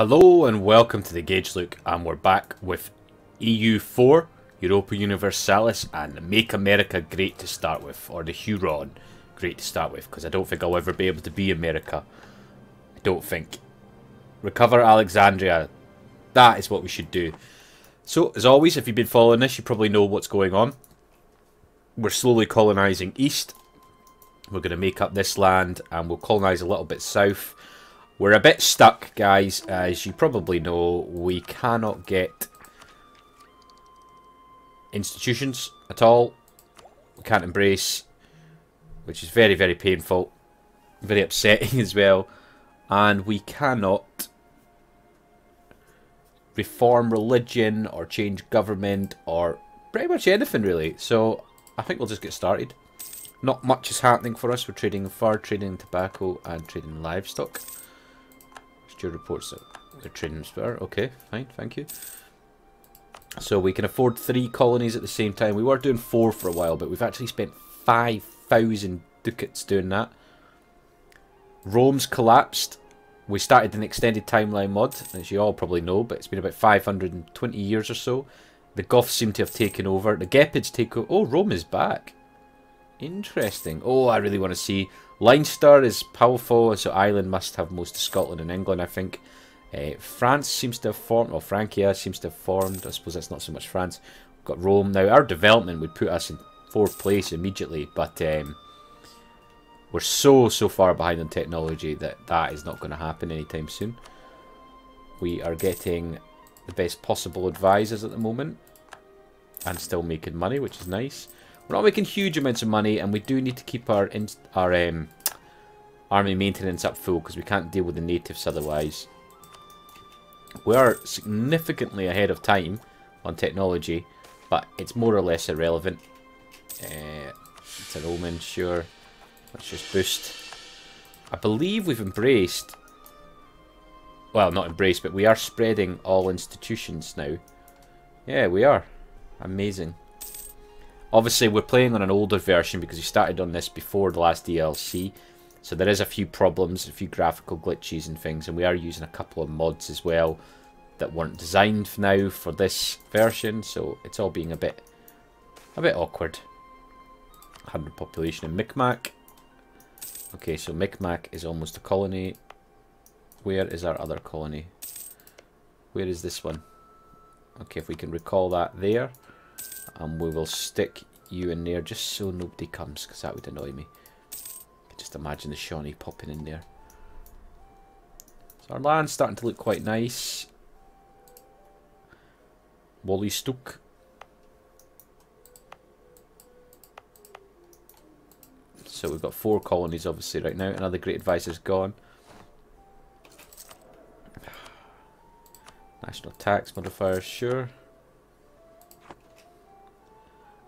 Hello and welcome to The Gage Look, and we're back with EU4, Europa Universalis, and Make America Great to start with, or the Huron Great to start with, because I don't think I'll ever be able to be America. I don't think. Recover Alexandria. That is what we should do. So, as always, if you've been following this, you probably know what's going on. We're slowly colonising east. We're going to make up this land, and we'll colonise a little bit south. We're a bit stuck, guys. As you probably know, we cannot get institutions at all. We can't embrace, which is very, very painful. Very upsetting as well. And we cannot reform religion or change government or pretty much anything, really. So I think we'll just get started. Not much is happening for us. We're trading fur, trading tobacco, and trading livestock. Reports that they're trading spare. Okay, fine, thank you. So we can afford 3 colonies at the same time. We were doing 4 for a while, but we've actually spent 5,000 ducats doing that. Rome's collapsed. We started an extended timeline mod, as you all probably know, but it's been about 520 years or so. The Goths seem to have taken over. The Gepids take over. Oh, Rome is back. Interesting. Oh, I really want to see. Leinster is powerful, so Ireland must have most of Scotland and England, I think. France seems to have formed, or Francia seems to have formed. I suppose that's not so much France. We've got Rome. Now, our development would put us in 4th place immediately, but we're so far behind on technology that that is not going to happen anytime soon. We are getting the best possible advisors at the moment and still making money, which is nice. We're not making huge amounts of money, and we do need to keep our army maintenance up full, because we can't deal with the natives otherwise. We are significantly ahead of time on technology, but it's more or less irrelevant. It's an omen, sure. Let's just boost. I believe we've embraced... Well, not embraced, but we are spreading all institutions now. Yeah, we are. Amazing. Obviously, we're playing on an older version because we started on this before the last DLC. So there is a few problems, a few graphical glitches and things. And we are using a couple of mods as well that weren't designed now for this version. So it's all being a bit awkward. 100 population in Mi'kmaq. Okay, so Mi'kmaq is almost a colony. Where is our other colony? Where is this one? Okay, if we can recall that there. And we will stick you in there just so nobody comes, because that would annoy me. I can just imagine the Shawnee popping in there. So our land's starting to look quite nice. Wolastoq. So we've got 4 colonies obviously right now. Another great advisor's gone. National tax modifier, sure.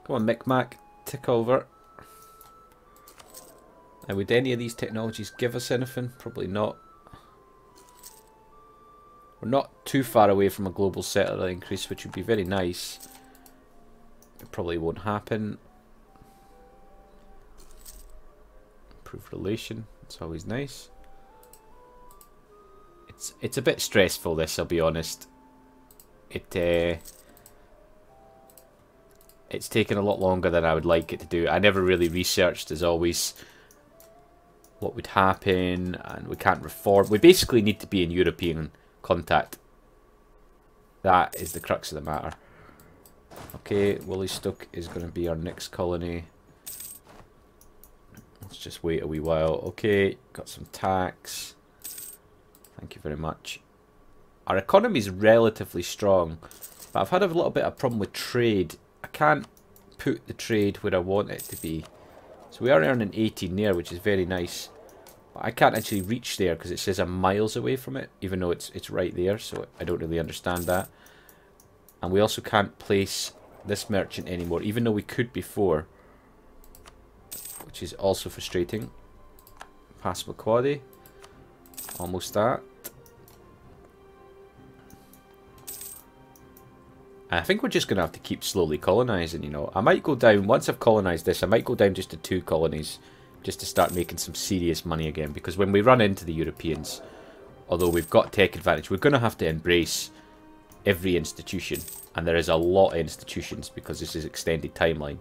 Come on, Mi'kmaq, tick over. Now, would any of these technologies give us anything? Probably not. We're not too far away from a global settler increase, which would be very nice. It probably won't happen. Improve relation, it's always nice. It's a bit stressful, this, I'll be honest. It's taken a lot longer than I would like it to do. I never really researched, as always, what would happen, and we can't reform. We basically need to be in European contact. That is the crux of the matter. Okay, Wolastoq is going to be our next colony. Let's just wait a wee while. Okay, got some tax. Thank you very much. Our economy is relatively strong, but I've had a little bit of a problem with trade. I can't put the trade where I want it to be. So we are earning 18 there, which is very nice. But I can't actually reach there because it says I'm miles away from it, even though it's right there, so I don't really understand that. And we also can't place this merchant anymore, even though we could before, which is also frustrating. Pass Mokody. Almost that. I think we're just going to have to keep slowly colonising, you know. I might go down, once I've colonised this, I might go down just to 2 colonies, just to start making some serious money again. Because when we run into the Europeans, Although we've got to take advantage. We're going to have to embrace every institution. And there is a lot of institutions because this is extended timeline.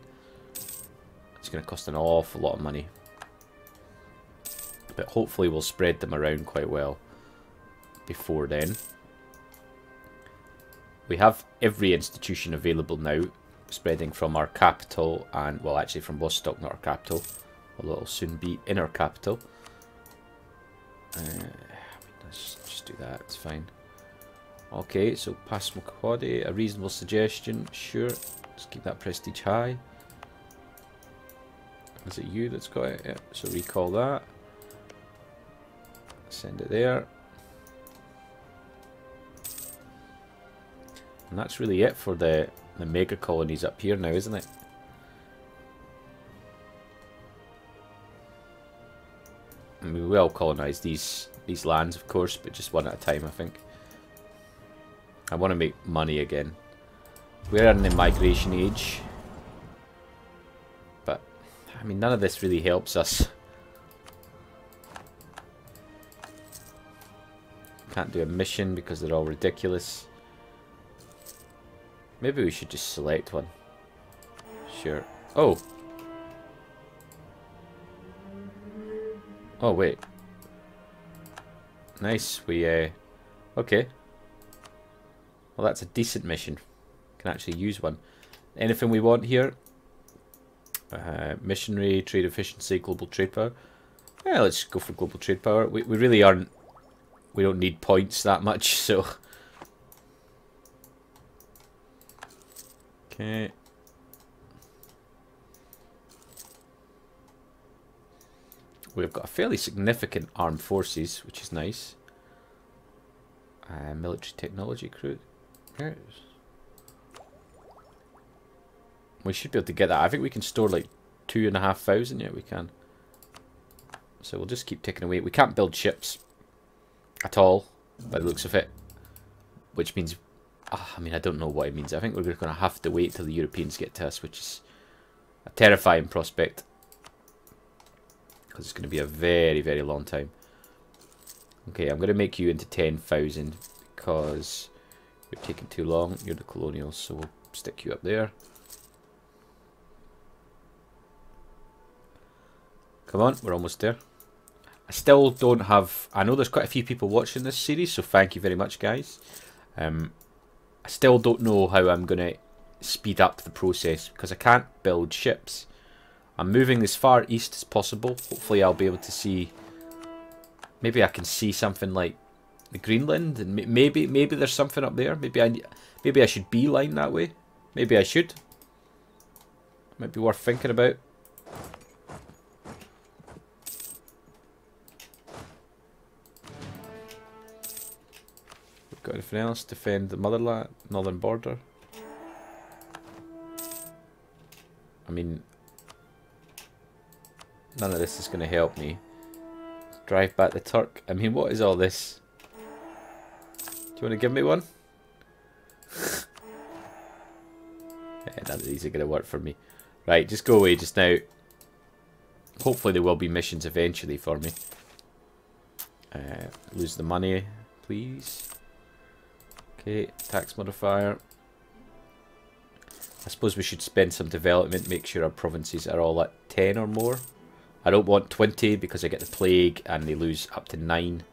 It's going to cost an awful lot of money. But hopefully we'll spread them around quite well before then. We have every institution available now, spreading from our capital and, well, actually from Vostok, not our capital, although it'll soon be in our capital. Let's just do that, it's fine. Okay, so pass Mokody, a reasonable suggestion, sure. Let's keep that prestige high. Is it you that's got it? Yeah, so recall that. Send it there. And that's really it for the mega colonies up here now, isn't it? And we will colonize these lands, of course, but just one at a time, I think. I want to make money again. We're in the migration age. But, I mean, none of this really helps us. Can't do a mission because they're all ridiculous. Maybe we should just select one. Sure. Oh! Oh, wait. Nice, we, okay. Well, that's a decent mission. Can actually use one. Anything we want here? Missionary, trade efficiency, global trade power. Yeah, let's go for global trade power. We really aren't... We don't need points that much, so... Okay. We've got a fairly significant armed forces, which is nice. Military technology crew. We should be able to get that. I think we can store like 2,500. Yeah, we can. So we'll just keep ticking away. We can't build ships at all, by the looks of it. Which means... I mean, I don't know what it means. I think we're going to have to wait till the Europeans get to us, which is a terrifying prospect. Because it's going to be a very, very long time. Okay, I'm going to make you into 10,000 because you're taking too long. You're the colonials, so we'll stick you up there. Come on, we're almost there. I still don't have... I know there's quite a few people watching this series, so thank you very much, guys. I still don't know how I'm going to speed up the process because I can't build ships. I'm moving as far east as possible. Hopefully I'll be able to see... Maybe I can see something like the Greenland, and maybe there's something up there. Maybe I should beeline that way. Maybe I should. Might be worth thinking about. Got anything else? Defend the motherland, northern border. I mean, none of this is going to help me. Drive back the Turk. I mean, what is all this? Do you want to give me one? Yeah, none of these are going to work for me. Right, just go away just now. Hopefully there will be missions eventually for me. Lose the money, please. Okay, tax modifier. I suppose we should spend some development, make sure our provinces are all at 10 or more. I don't want 20 because I get the plague and they lose up to 9,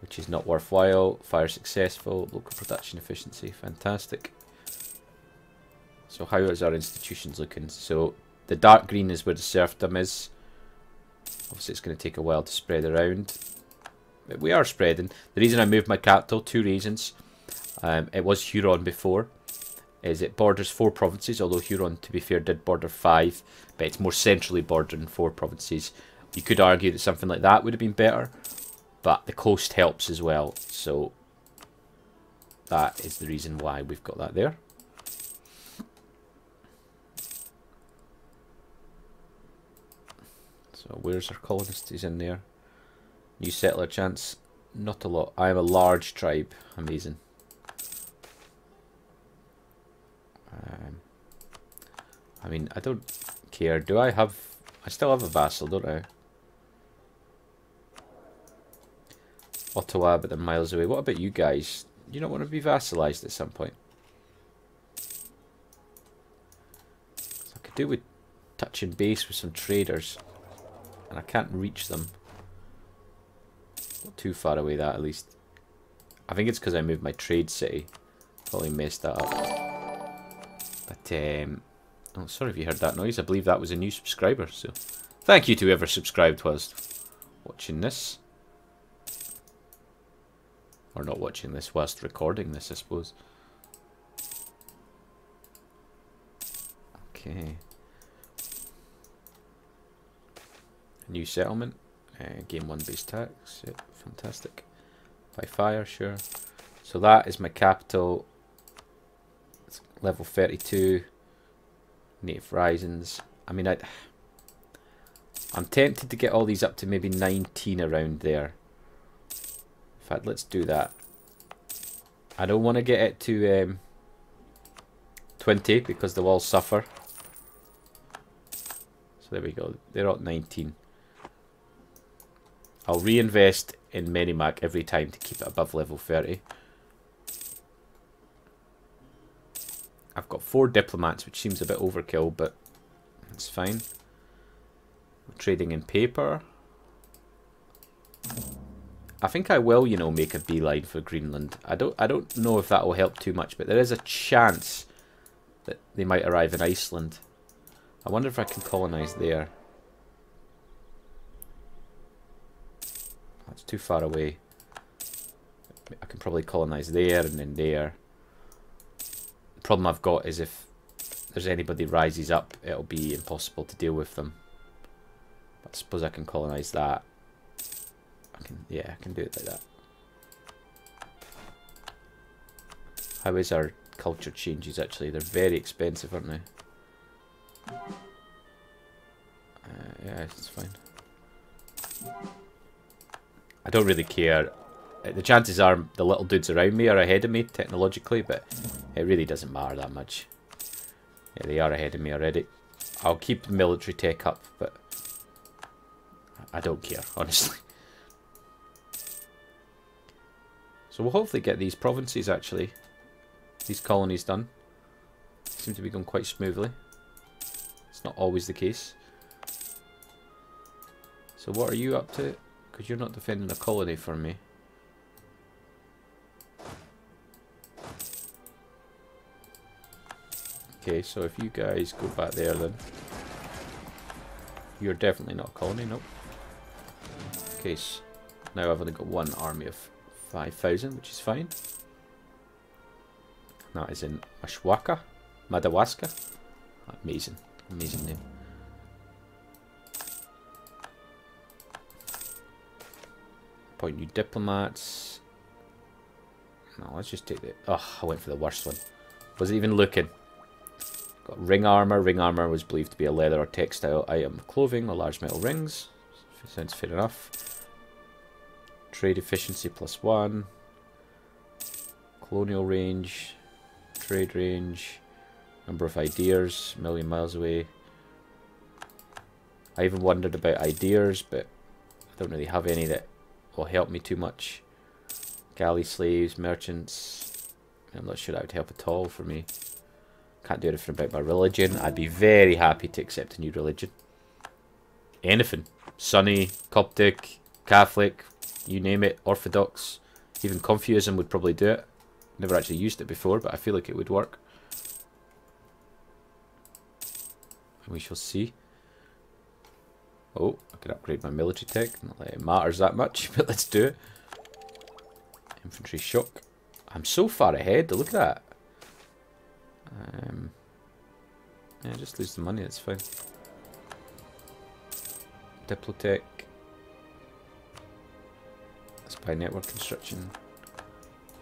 which is not worthwhile. Fire successful, local production efficiency, fantastic. So how is our institutions looking? So the dark green is where the serfdom is. Obviously it's going to take a while to spread around. But we are spreading. The reason I moved my capital, two reasons. It was Huron before, is it borders 4 provinces, although Huron, to be fair, did border 5, but it's more centrally bordering 4 provinces. You could argue that something like that would have been better, but the coast helps as well, so that is the reason why we've got that there. So where's our colonists in there? New settler chance, not a lot. I am a large tribe, amazing. I mean, I don't care. Do I have... I still have a vassal, don't I? Ottawa, but they're miles away. What about you guys? You don't want to be vassalized at some point. So I could do with touching base with some traders, and I can't reach them. Not too far away, that at least. I think it's because I moved my trade city. Probably messed that up. But I'm sorry if you heard that noise. I believe that was a new subscriber. So thank you to whoever subscribed whilst watching this. Or not watching this, whilst recording this, I suppose. Okay. New settlement. Game 1 base tax. Yep, fantastic. By fire, sure. So that is my capital. It's level 32. Native Risings. I mean, I'm tempted to get all these up to maybe 19 around there. In fact, let's do that. I don't want to get it to 20 because they'll all suffer. So there we go. They're at 19. I'll reinvest in Mi'kmaq every time to keep it above level 30. I've got 4 diplomats, which seems a bit overkill, but it's fine. I'm trading in paper. I think I will, you know, make a beeline for Greenland. I don't know if that will help too much, but there is a chance that they might arrive in Iceland. I wonder if I can colonize there. That's too far away. I can probably colonize there and then there. The problem I've got is if there's anybody rises up, it'll be impossible to deal with them. But I suppose I can colonize that. I can do it like that. How is our culture changes actually? They're very expensive, aren't they? Yeah, it's fine. I don't really care. The chances are the little dudes around me are ahead of me technologically, but it really doesn't matter that much. Yeah, they are ahead of me already. I'll keep military tech up, but I don't care, honestly. So we'll hopefully get these provinces, actually, these colonies done. Seem to be going quite smoothly. It's not always the case. So what are you up to? Because you're not defending a colony for me. Okay, so if you guys go back there then, you're definitely not a colony, nope. Okay, so now I've only got one army of 5,000, which is fine. And that is in Ashwaka, Madawaska. Amazing, amazing name. Appoint new diplomats. No, let's just take the... Oh, I went for the worst one. Wasn't even looking. Got ring armor. Ring armor was believed to be a leather or textile item of clothing or large metal rings. Sounds fair enough. Trade efficiency +1. Colonial range. Trade range. Number of ideas. A million miles away. I even wondered about ideas, but I don't really have any that will help me too much. Galley slaves, merchants. I'm not sure that would help at all for me. Can't do anything about my religion. I'd be very happy to accept a new religion. Anything. Sunni, Coptic, Catholic, you name it, Orthodox. Even Confucianism would probably do it. Never actually used it before, but I feel like it would work. And we shall see. Oh, I could upgrade my military tech. Not that it matters that much, but let's do it. Infantry shock. I'm so far ahead, look at that. Yeah, just lose the money, that's fine. Diplotech. Let's buy network construction.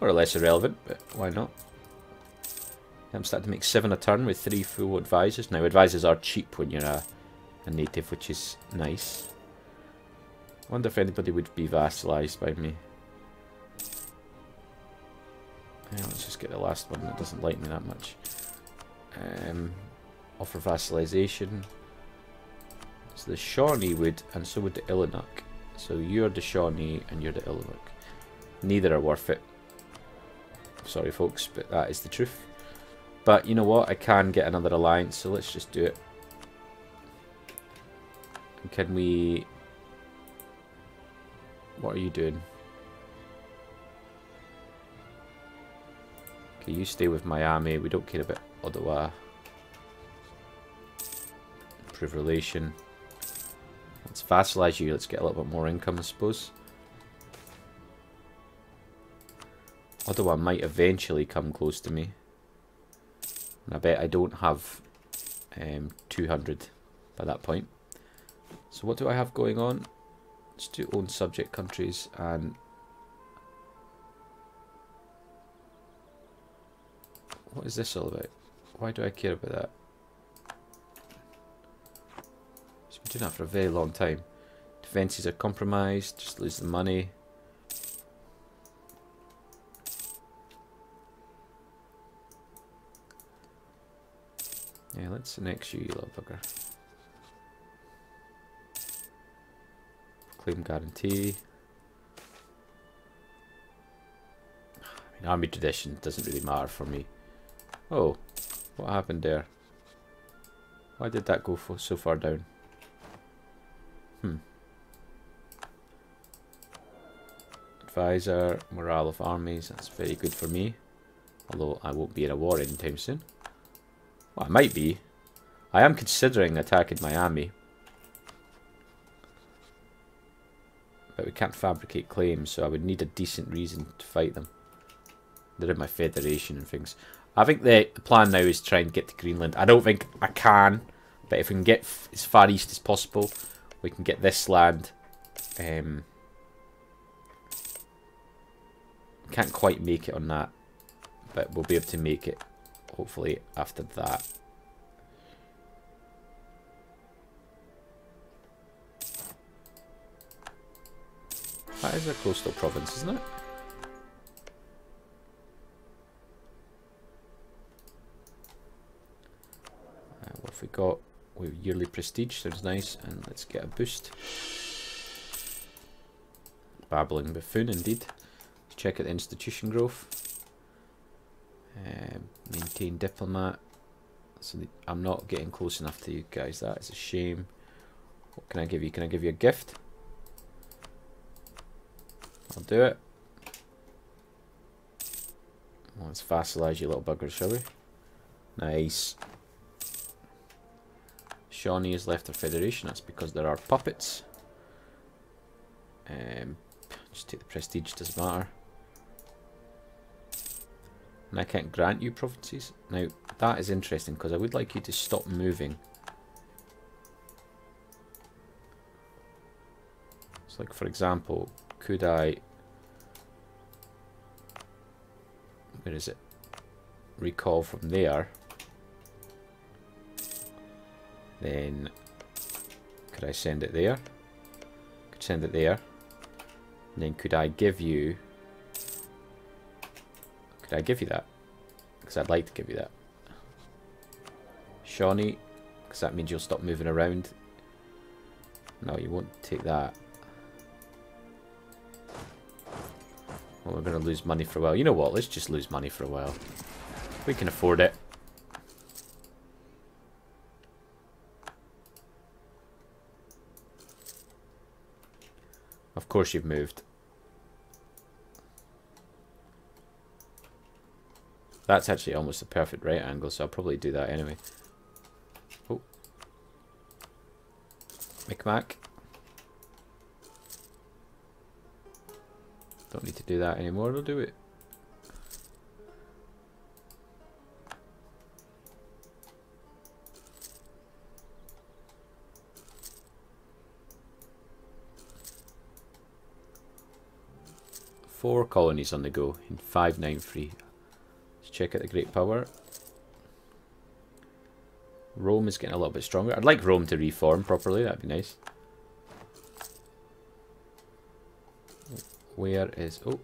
More or less irrelevant, but why not? I'm starting to make 7 a turn with 3 full advisors. Now, advisors are cheap when you're a native, which is nice. I wonder if anybody would be vassalized by me. Yeah, let's just get the last one that doesn't like me that much. Offer vassalization. So the Shawnee would, and so would the Illinok. So you're the Shawnee and you're the Illinok. Neither are worth it. Sorry folks, but that is the truth. But you know what? I can get another alliance, so let's just do it. Can we... What are you doing? Okay, you stay with Miami. We don't care about Ottawa. Improve relation. Let's vassalize you. Let's get a little bit more income, I suppose. Ottawa might eventually come close to me. And I bet I don't have 200 by that point. So what do I have going on? Let's do own subject countries and... What is this all about? Why do I care about that? It's been doing that for a very long time. Defenses are compromised, just lose the money. Yeah, let's annex you, you little bugger. Claim guarantee. I mean, army tradition doesn't really matter for me. Oh, what happened there? Why did that go so far down? Advisor, morale of armies, that's very good for me. Although I won't be in a war anytime soon. Well, I might be. I am considering attacking Miami. But we can't fabricate claims, so I would need a decent reason to fight them. They're in my federation and things. I think the plan now is try and get to Greenland. I don't think I can, but if we can get as far east as possible, we can get this land. Can't quite make it on that, but we'll be able to make it. Hopefully after that. That is a coastal province, isn't it? What have we got? We have yearly prestige, sounds nice. And let's get a boost. Babbling buffoon, indeed. Let's check out the institution growth. Maintain diplomat. So I'm not getting close enough to you guys. That is a shame. What can I give you? Can I give you a gift? I'll do it. Let's vassalize you little buggers, shall we? Nice. Shawnee has left her federation. That's because there are puppets. Just take the prestige, doesn't matter. And I can't grant you provinces. Now, that is interesting, because I would like you to stop moving. So, like, for example, could I... Where is it? Recall from there. Then, could I send it there? Could send it there. And then could I give you... Could I give you that? Because I'd like to give you that. Shawnee, because that means you'll stop moving around. No, you won't take that. Well, we're going to lose money for a while. You know what? Let's just lose money for a while. We can afford it. Of course you've moved. That's actually almost a perfect right angle, so I'll probably do that anyway. Oh. Mi'kmaq. Don't need to do that anymore, we'll do it. Four colonies on the go in 593. Check out the great power. Rome is getting a little bit stronger. I'd like Rome to reform properly. That'd be nice. Where is... Oh.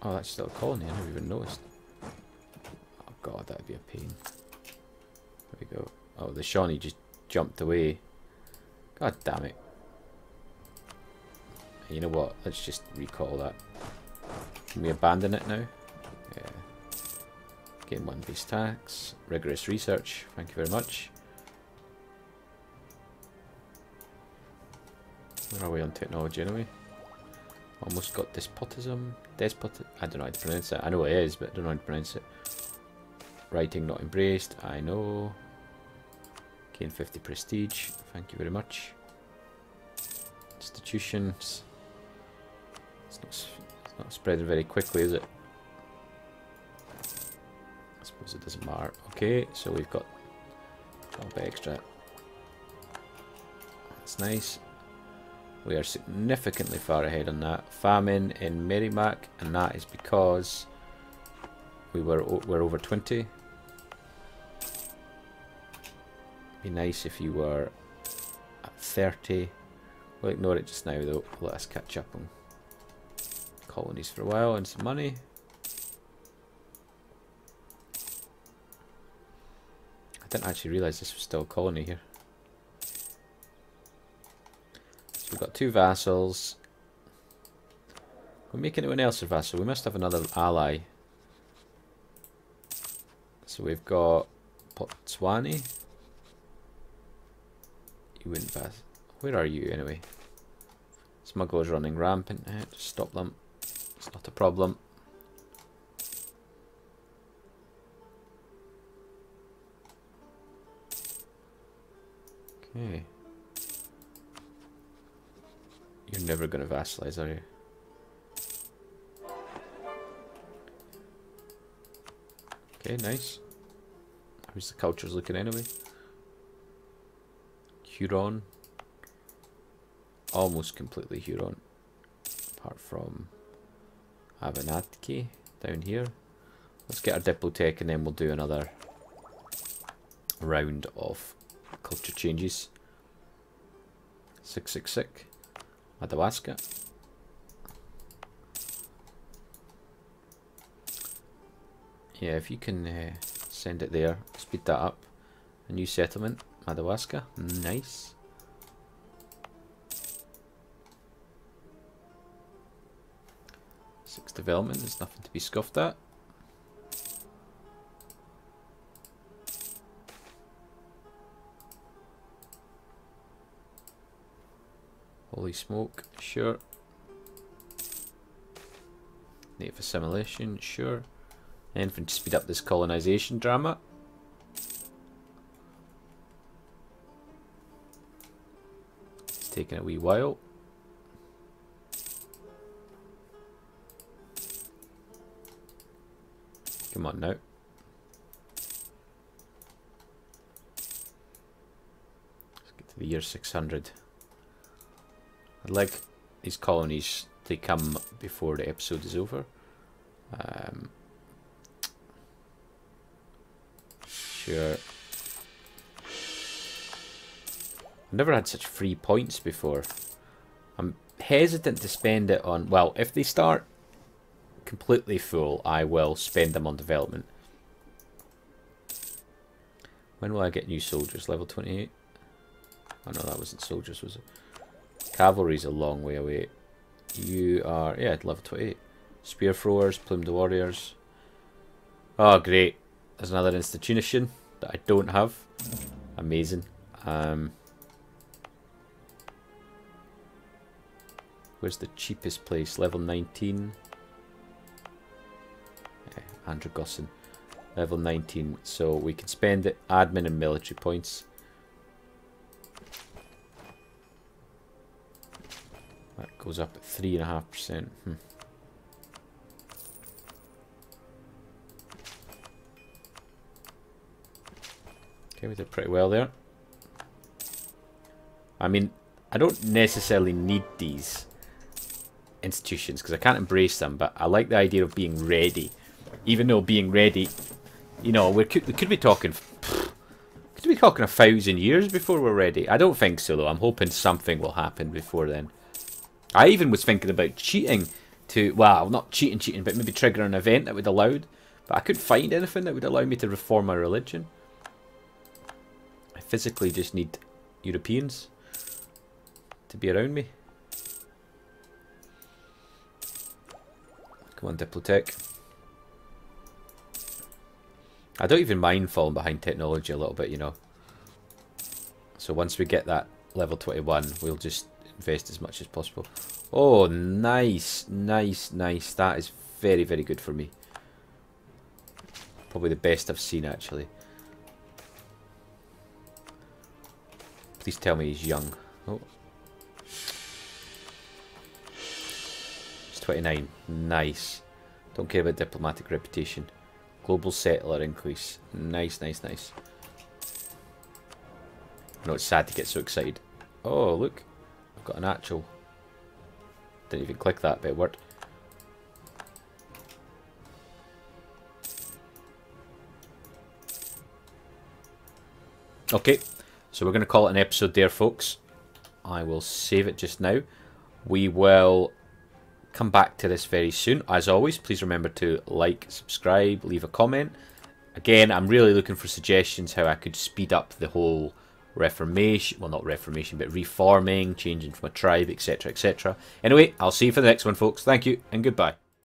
Oh, that's still a colony. I never even noticed. Oh, God, that'd be a pain. There we go. Oh, the Shawnee just jumped away. God damn it. You know what? Let's just recall that. Can we abandon it now? Yeah. Game one base tax. Rigorous research. Thank you very much. Where are we on technology anyway? Almost got despotism. Despot. I don't know how to pronounce it. I know it is, but I don't know how to pronounce it. Writing not embraced. I know. Gain 50 prestige. Thank you very much. Institutions. It's not spreading very quickly, is it? I suppose it doesn't matter. Okay, so we've got a little bit extra. That's nice. We are significantly far ahead on that. Famine in Mi'kmaq, and that is because we're over 20. Be nice if you were at 30. We'll ignore it just now though. Let us catch up on colonies for a while and some money. I didn't actually realise this was still a colony here. We've got two vassals. We're making anyone else a vassal. We must have another ally. So we've got Potwani. You wouldn't pass. Where are you anyway? Smugglers running rampant. Just stop them. It's not a problem. Okay. You're never going to vassalize, are you? Okay, nice. How's the cultures looking anyway? Huron. Almost completely Huron. Apart from Avenad down here. Let's get our Diplotech and then we'll do another round of culture changes. 666. Madawaska. Yeah, if you can send it there, speed that up. A new settlement, Madawaska. Nice. Six development, there's nothing to be scoffed at. Holy smoke, sure. Native assimilation, sure. Anything to speed up this colonization drama? It's taking a wee while. Come on now. Let's get to the year 600. I'd like these colonies to come before the episode is over. Sure. I've never had such free points before. I'm hesitant to spend it on... Well, if they start completely full, I will spend them on development. When will I get new soldiers? Level 28? Oh no, that wasn't soldiers, was it? Cavalry's a long way away. You are, yeah, level 28. Spear throwers, plumed warriors. Oh, great. There's another institution that I don't have. Amazing. Where's the cheapest place? Level 19. Yeah, Andrew Gosson. Level 19. So we can spend it, admin and military points. That goes up at 3.5%. Okay, we did pretty well there. I mean, I don't necessarily need these institutions because I can't embrace them, but I like the idea of being ready. Even though being ready, you know, we could be talking... Could we be talking 1,000 years before we're ready? I don't think so, though. I'm hoping something will happen before then. I even was thinking about cheating to, well, not cheating, but maybe triggering an event that would allow, but I couldn't find anything that would allow me to reform my religion. I physically just need Europeans to be around me. Come on, Diplotech. I don't even mind falling behind technology a little bit, you know. So once we get that level 21, we'll just invest as much as possible. Oh, nice, nice, nice. That is very, very good for me. Probably the best I've seen, actually. Please tell me he's young. Oh. He's 29. Nice. Don't care about diplomatic reputation. Global settler increase. Nice, nice, nice. I know it's sad to get so excited. Oh, look. I've got an actual... Didn't even click that, but it worked. Okay. So we're going to call it an episode there, folks. I will save it just now. We will... come back to this very soon. As always, please remember to like, subscribe, leave a comment. Again, I'm really looking for suggestions how I could speed up the whole reformation, well, not reformation, but reforming, changing from a tribe, etc., etc. Anyway, I'll see you for the next one, folks. Thank you and goodbye.